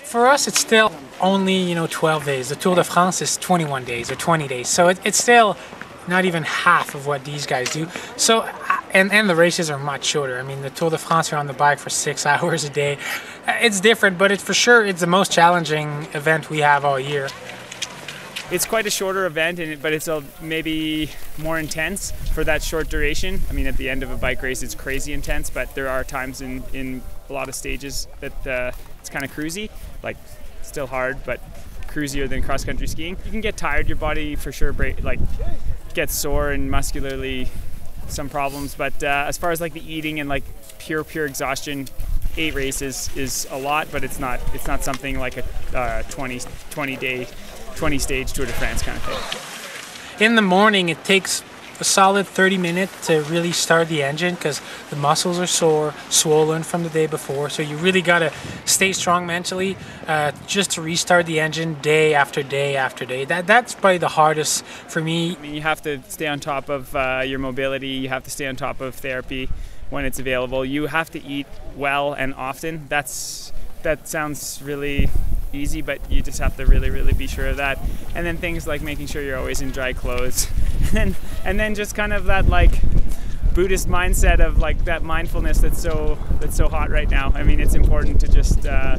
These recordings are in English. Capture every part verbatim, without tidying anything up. For us, it's still only, you know, twelve days. The Tour de France is twenty-one days or twenty days. So it, it's still not even half of what these guys do. So, and, and the races are much shorter. I mean, the Tour de France, you're on the bike for six hours a day. It's different, but it, for sure, it's the most challenging event we have all year. It's quite a shorter event, and but it's maybe more intense for that short duration. I mean, at the end of a bike race, it's crazy intense, but there are times in, in a lot of stages that uh, it's kind of cruisy, like still hard, but cruisier than cross-country skiing. You can get tired, your body for sure break, like gets sore and muscularly some problems, but uh, as far as like the eating and like pure, pure exhaustion, eight races is a lot, but it's not, it's not something like a uh, twenty, twenty day twenty stage Tour de France kind of thing. In the morning, it takes a solid thirty minutes to really start the engine because the muscles are sore, swollen from the day before. So you really got to stay strong mentally uh, just to restart the engine day after day after day. That, that's probably the hardest for me. I mean, you have to stay on top of uh, your mobility. You have to stay on top of therapy when it's available. You have to eat well and often. That's, that sounds really easy, but you just have to really really be sure of that, and then things like making sure you're always in dry clothes and and then just kind of that like Buddhist mindset of like that mindfulness that's so that's so hot right now. I mean, it's important to just uh,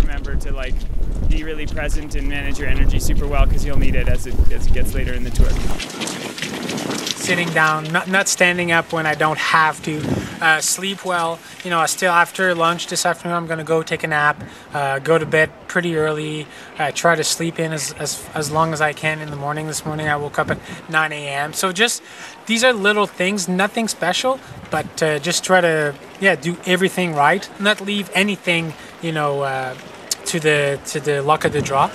remember to like be really present and manage your energy super well, because you'll need it as it as it gets later in the tour. Sitting down, not, not standing up when I don't have to, uh, sleep well. You know, I still, after lunch this afternoon, I'm going to go take a nap, uh, go to bed pretty early, uh, try to sleep in as, as, as long as I can in the morning. This morning I woke up at nine A M So just, these are little things, nothing special, but uh, just try to, yeah, do everything right. Not leave anything, you know, uh, to the, to the luck of the draw.